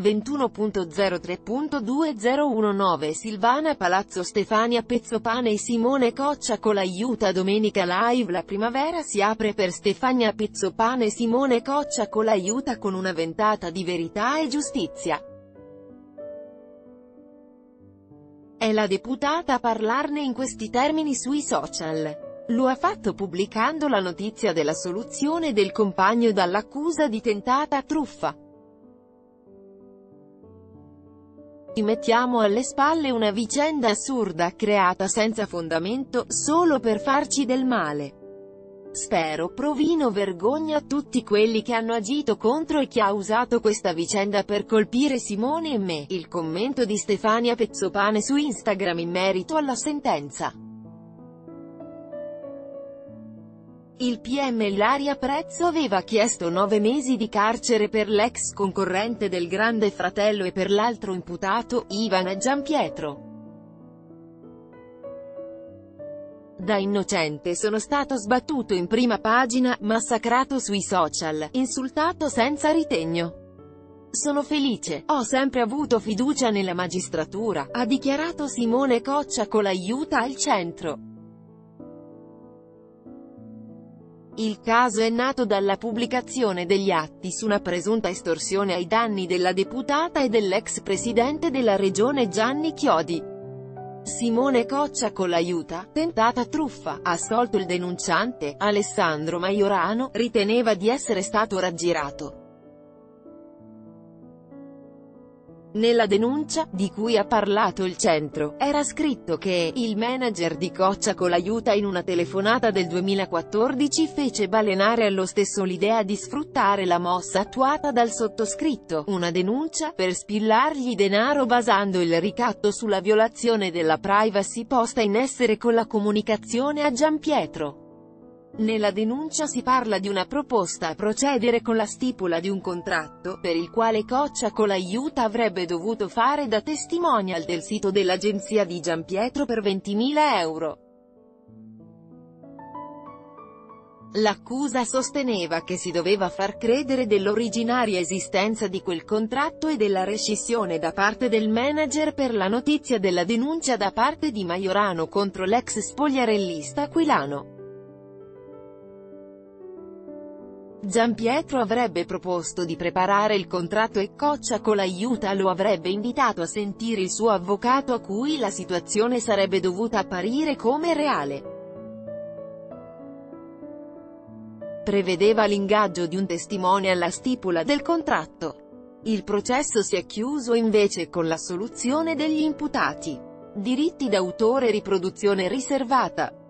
21.03.2019 Silvana Palazzo, Stefania Pezzopane e Simone Coccia Colaiuta. Domenica Live. La primavera si apre per Stefania Pezzopane e Simone Coccia Colaiuta con una ventata di verità e giustizia. È la deputata a parlarne in questi termini sui social. Lo ha fatto pubblicando la notizia della soluzione del compagno dall'accusa di tentata truffa. Ci mettiamo alle spalle una vicenda assurda creata senza fondamento, solo per farci del male. Spero provino vergogna tutti quelli che hanno agito contro e chi ha usato questa vicenda per colpire Simone e me. Il commento di Stefania Pezzopane su Instagram in merito alla sentenza. Il PM Ilaria Prezzo aveva chiesto 9 mesi di carcere per l'ex concorrente del Grande Fratello e per l'altro imputato, Ivan e Gian Pietro. Da innocente sono stato sbattuto in prima pagina, massacrato sui social, insultato senza ritegno. Sono felice, ho sempre avuto fiducia nella magistratura, ha dichiarato Simone Coccia Colaiuta al Centro. Il caso è nato dalla pubblicazione degli atti su una presunta estorsione ai danni della deputata e dell'ex presidente della regione Gianni Chiodi. Simone Coccia Colaiuta, tentata truffa, assolto il denunciante, Alessandro Maiorano, riteneva di essere stato raggirato. Nella denuncia, di cui ha parlato il Centro, era scritto che il manager di Coccia Colaiuta in una telefonata del 2014 fece balenare allo stesso l'idea di sfruttare la mossa attuata dal sottoscritto, una denuncia, per spillargli denaro basando il ricatto sulla violazione della privacy posta in essere con la comunicazione a Gian Pietro. Nella denuncia si parla di una proposta a procedere con la stipula di un contratto, per il quale Coccia Colaiuta avrebbe dovuto fare da testimonial del sito dell'agenzia di Gian Pietro per 20.000 €. L'accusa sosteneva che si doveva far credere dell'originaria esistenza di quel contratto e della rescissione da parte del manager per la notizia della denuncia da parte di Maiorano contro l'ex spogliarellista Aquilano. Gian Pietro avrebbe proposto di preparare il contratto e Coccia Colaiuta lo avrebbe invitato a sentire il suo avvocato, a cui la situazione sarebbe dovuta apparire come reale. Prevedeva l'ingaggio di un testimone alla stipula del contratto. Il processo si è chiuso invece con l'assoluzione degli imputati. Diritti d'autore, riproduzione riservata.